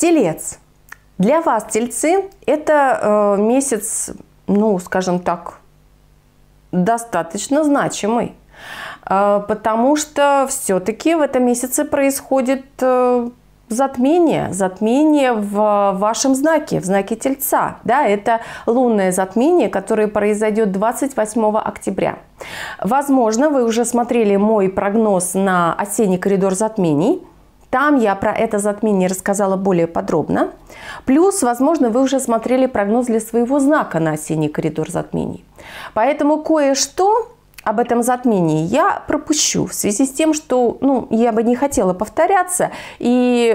Телец. Для вас, тельцы, это месяц, ну, скажем так, достаточно значимый, потому что все-таки в этом месяце происходит затмение в вашем знаке, в знаке Тельца. Да, это лунное затмение, которое произойдет 28 октября. Возможно, вы уже смотрели мой прогноз на осенний коридор затмений. Там я про это затмение рассказала более подробно. Плюс, возможно, вы уже смотрели прогноз для своего знака на осенний коридор затмений. Поэтому кое-что об этом затмении я пропущу в связи с тем, что я бы не хотела повторяться. И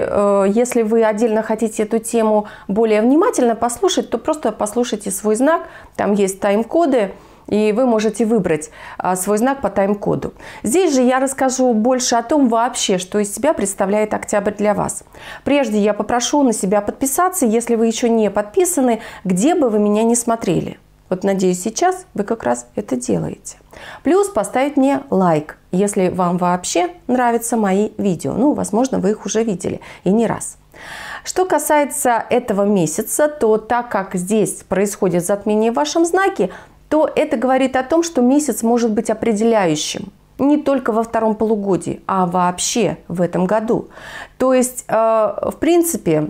если вы отдельно хотите эту тему более внимательно послушать, то просто послушайте свой знак. Там есть тайм-коды. И вы можете выбрать свой знак по тайм-коду. Здесь же я расскажу больше о том вообще, что из себя представляет октябрь для вас. Прежде я попрошу на себя подписаться, если вы еще не подписаны, где бы вы меня ни смотрели. Вот надеюсь, сейчас вы как раз это делаете. Плюс поставить мне лайк, если вам вообще нравятся мои видео. Ну, возможно, вы их уже видели и не раз. Что касается этого месяца, то так как здесь происходит затмение в вашем знаке, то это говорит о том, что месяц может быть определяющим не только во втором полугодии, а вообще в этом году. То есть, в принципе,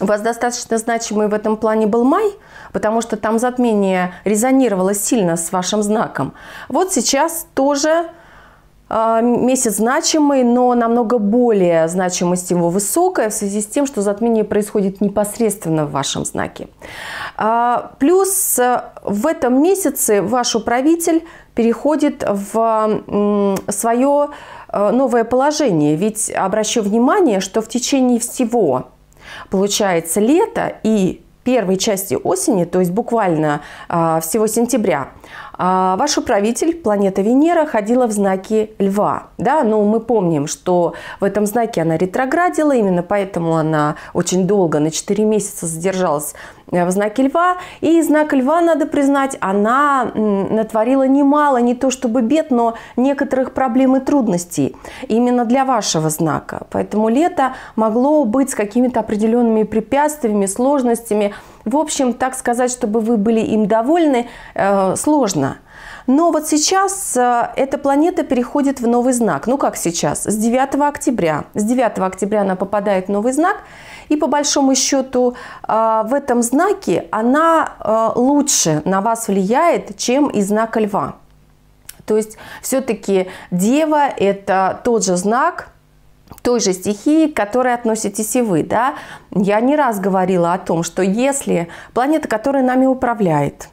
у вас достаточно значимый в этом плане был май, потому что там затмение резонировало сильно с вашим знаком. Вот сейчас тоже месяц значимый, но намного более значимость его высокая в связи с тем, что затмение происходит непосредственно в вашем знаке. Плюс в этом месяце ваш управитель переходит в свое новое положение. Ведь обращу внимание, что в течение всего, получается, лета и первой части осени, то есть буквально всего сентября, ваш управитель, планета Венера, ходила в знаке Льва. Да? Но мы помним, что в этом знаке она ретроградила, именно поэтому она очень долго, на 4 месяца задержалась в знаке Льва. И знак Льва, надо признать, она натворила немало, не то чтобы бед, но некоторых проблем и трудностей именно для вашего знака. Поэтому лето могло быть с какими-то определенными препятствиями, сложностями. В общем, так сказать, чтобы вы были им довольны, сложно. Но вот сейчас эта планета переходит в новый знак. Ну как сейчас? С 9 октября. С 9 октября она попадает в новый знак. И по большому счету в этом знаке она лучше на вас влияет, чем из знака Льва. То есть все-таки Дева – это тот же знак, той же стихии, к которой относитесь и вы. Да? Я не раз говорила о том, что если планета, которая нами управляет,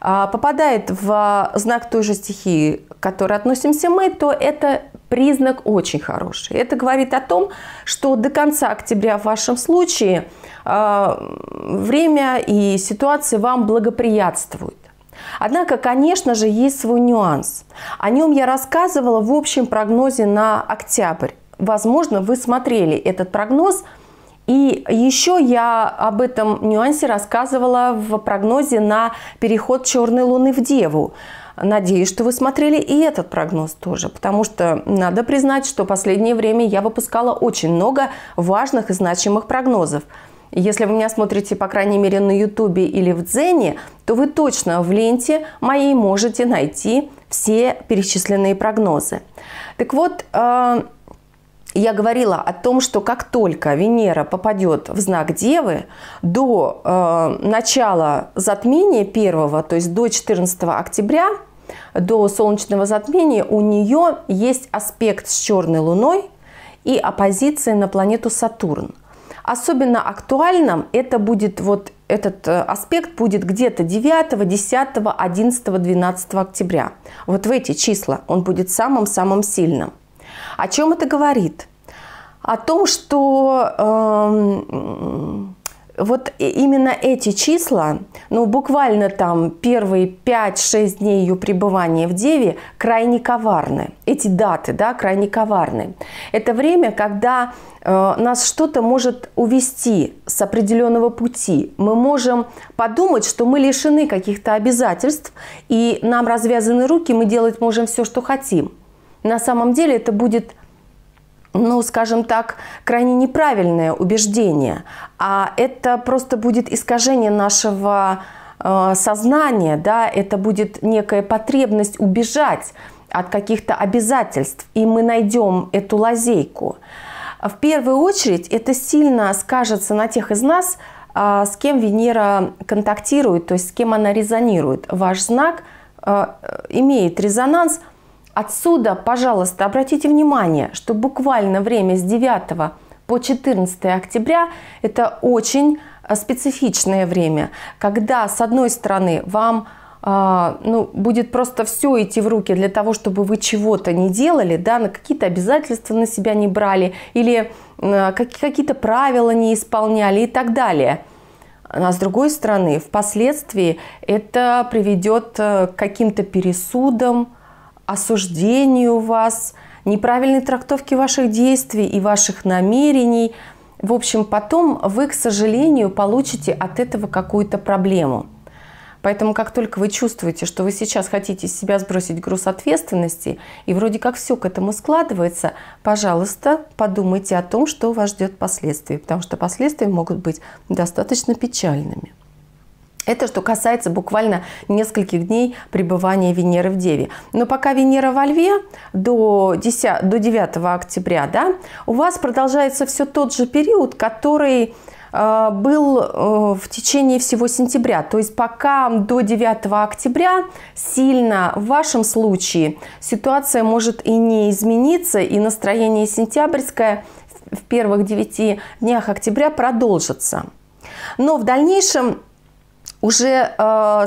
попадает в знак той же стихии, к которой относимся мы, то это признак очень хороший. Это говорит о том, что до конца октября в вашем случае время и ситуация вам благоприятствуют. Однако, конечно же, есть свой нюанс. О нем я рассказывала в общем прогнозе на октябрь. Возможно, вы смотрели этот прогноз. И еще я об этом нюансе рассказывала в прогнозе на переход Черной Луны в Деву. Надеюсь, что вы смотрели и этот прогноз тоже, потому что надо признать, что в последнее время я выпускала очень много важных и значимых прогнозов. Если вы меня смотрите, по крайней мере, на Ютубе или в Дзене, то вы точно в ленте моей можете найти все перечисленные прогнозы. Так вот, я говорила о том, что как только Венера попадет в знак Девы, до начала затмения первого, то есть до 14 октября, до солнечного затмения, у нее есть аспект с Черной Луной и оппозиция на планету Сатурн. Особенно актуальным это будет, вот этот аспект будет где-то 9, 10, 11, 12 октября. Вот в эти числа он будет самым-самым сильным. О чем это говорит? О том, что вот именно эти числа, ну буквально там первые 5-6 дней ее пребывания в Деве крайне коварны. Эти даты, да, крайне коварны. Это время, когда нас что-то может увести с определенного пути. Мы можем подумать, что мы лишены каких-то обязательств, и нам развязаны руки, мы делать можем все, что хотим. На самом деле это будет ну, скажем так, крайне неправильное убеждение, а это просто будет искажение нашего сознания, да, это будет некая потребность убежать от каких-то обязательств, и мы найдем эту лазейку. В первую очередь это сильно скажется на тех из нас, с кем Венера контактирует, то есть с кем она резонирует. Ваш знак имеет резонанс. Отсюда, пожалуйста, обратите внимание, что буквально время с 9 по 14 октября – это очень специфичное время, когда, с одной стороны, вам будет просто все идти в руки для того, чтобы вы чего-то не делали, да, на какие-то обязательства на себя не брали или какие-то правила не исполняли и так далее. А с другой стороны, впоследствии это приведет к каким-то пересудам, осуждению вас, неправильной трактовке ваших действий и ваших намерений. В общем, потом вы, к сожалению, получите от этого какую-то проблему. Поэтому, как только вы чувствуете, что вы сейчас хотите с себя сбросить груз ответственности, и вроде как все к этому складывается, пожалуйста, подумайте о том, что вас ждет последствий, потому что последствия могут быть достаточно печальными. Это что касается буквально нескольких дней пребывания Венеры в Деве. Но пока Венера во Льве до 9 октября, да, у вас продолжается все тот же период, который был в течение всего сентября. То есть пока до 9 октября сильно в вашем случае ситуация может и не измениться, и настроение сентябрьское в первых 9 днях октября продолжится. Но в дальнейшем уже,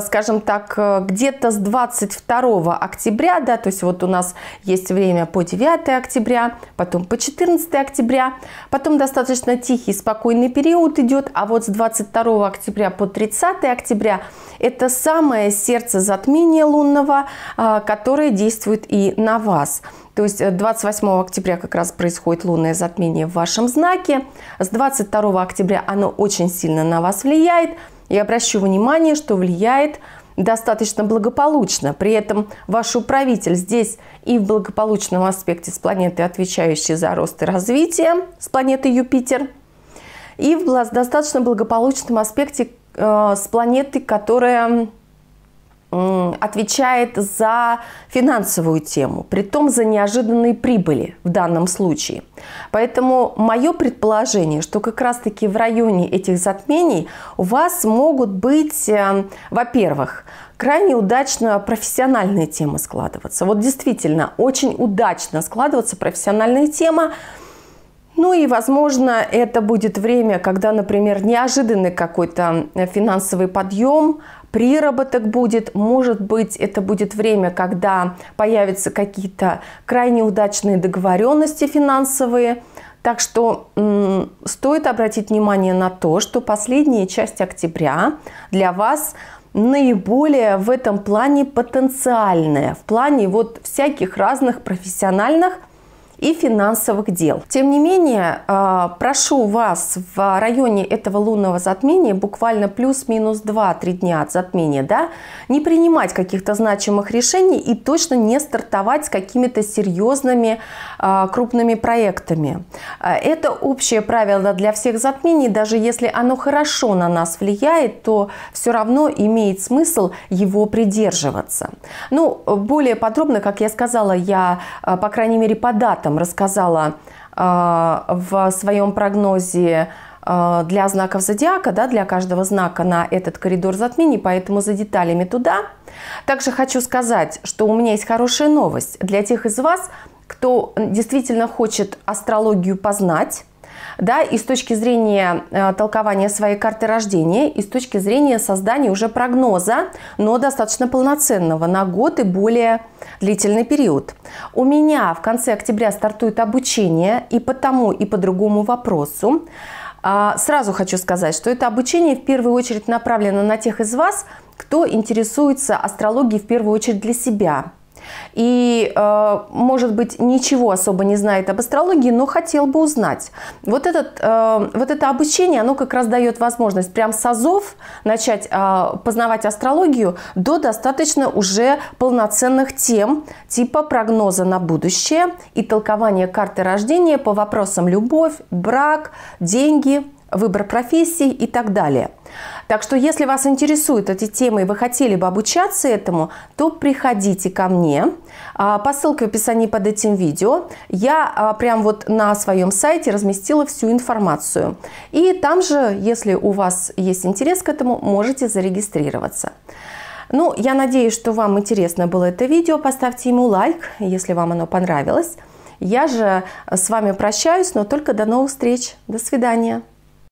скажем так, где-то с 22 октября, да, то есть вот у нас есть время по 9 октября, потом по 14 октября, потом достаточно тихий, спокойный период идет, а вот с 22 октября по 30 октября это самое сердце затмения лунного, которое действует и на вас. То есть 28 октября как раз происходит лунное затмение в вашем знаке, с 22 октября оно очень сильно на вас влияет. Я обращу внимание, что влияет достаточно благополучно. При этом ваш управитель здесь и в благополучном аспекте с планетой, отвечающей за рост и развитие, с планетой Юпитер, и в достаточно благополучном аспекте с планетой, которая отвечает за финансовую тему, притом за неожиданные прибыли в данном случае. Поэтому мое предположение, что как раз-таки в районе этих затмений у вас могут быть, во-первых, крайне удачно профессиональная тема складываться. Вот действительно, очень удачно складываться профессиональная тема. Ну и, возможно, это будет время, когда, например, неожиданный какой-то финансовый подъем, приработок будет. Может быть, это будет время, когда появятся какие-то крайне удачные договоренности финансовые. Так что стоит обратить внимание на то, что последняя часть октября для вас наиболее в этом плане потенциальная, в плане вот всяких разных профессиональных и финансовых дел. Тем не менее, прошу вас в районе этого лунного затмения, буквально плюс-минус 2-3 дня от затмения, да, не принимать каких-то значимых решений и точно не стартовать с какими-то серьезными крупными проектами. Это общее правило для всех затмений, даже если оно хорошо на нас влияет, то все равно имеет смысл его придерживаться. Ну, более подробно, как я сказала, я, по крайней мере, по датам рассказала в своем прогнозе для знаков зодиака, да, для каждого знака на этот коридор затмений, поэтому за деталями туда. Также хочу сказать, что у меня есть хорошая новость для тех из вас, кто действительно хочет астрологию познать, да, и с точки зрения толкования своей карты рождения, и с точки зрения создания уже прогноза, но достаточно полноценного на год и более длительный период. У меня в конце октября стартует обучение и по тому, и по другому вопросу. Сразу хочу сказать, что это обучение в первую очередь направлено на тех из вас, кто интересуется астрологией в первую очередь для себя. и, может быть, ничего особо не знает об астрологии, но хотел бы узнать. Вот это обучение, оно как раз дает возможность прям с азов начать познавать астрологию до достаточно уже полноценных тем, типа прогноза на будущее и толкования карты рождения по вопросам любовь, брак, деньги, выбор профессий и так далее. Так что, если вас интересуют эти темы и вы хотели бы обучаться этому, то приходите ко мне по ссылке в описании под этим видео. Я прям вот на своем сайте разместила всю информацию. И там же, если у вас есть интерес к этому, можете зарегистрироваться. Ну, я надеюсь, что вам интересно было это видео. Поставьте ему лайк, если вам оно понравилось. Я же с вами прощаюсь, но только до новых встреч. До свидания.